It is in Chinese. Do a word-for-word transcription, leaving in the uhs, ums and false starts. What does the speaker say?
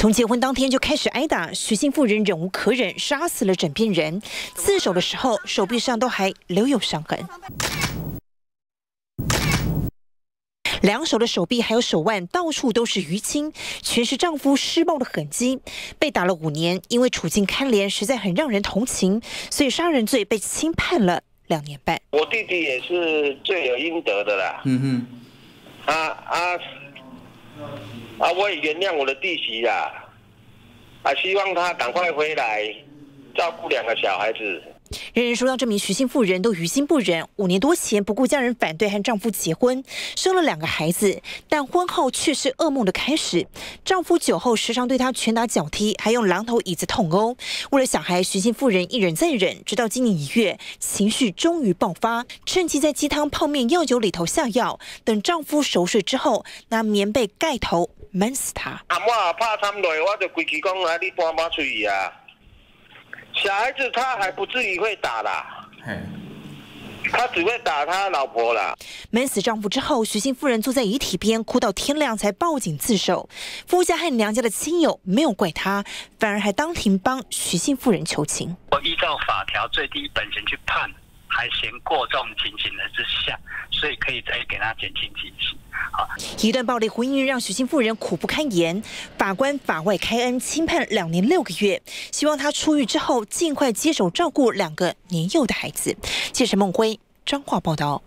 从结婚当天就开始挨打，许姓妇人忍无可忍，杀死了枕边人。自首的时候，手臂上都还留有伤痕。 两手的手臂还有手腕到处都是淤青，全是丈夫施暴的痕迹。被打了五年，因为处境堪怜，实在很让人同情，所以杀人罪被轻判了两年半。我弟弟也是罪有应得的啦。嗯哼，啊啊啊！我也原谅我的弟媳啦，啊，希望他赶快回来照顾两个小孩子。 人人说让这名徐姓妇人都于心不忍。五年多前，不顾家人反对，和丈夫结婚，生了两个孩子，但婚后却是噩梦的开始。丈夫酒后时常对她拳打脚踢，还用榔头、椅子痛殴。为了小孩，徐姓妇人一忍再忍，直到今年一月，情绪终于爆发，趁机在鸡汤、泡面、药酒里头下药，等丈夫熟睡之后，拿棉被盖头闷死他。啊，我怕他们来，我就规矩讲啊，你搬搬出去啊。 小孩子他还不至于会打啦，他只会打他老婆啦。闷死丈夫之后，徐姓妇人坐在遗体边哭到天亮才报警自首。夫家和娘家的亲友没有怪他，反而还当庭帮徐姓妇人求情。我依照法条最低本刑去判，还嫌过重情形的之下，所以可以再给他减轻刑期。 一段暴力婚姻让许姓妇人苦不堪言，法官法外开恩，轻判两年六个月，希望她出狱之后尽快接手照顾两个年幼的孩子。记者孟辉，彰化报道。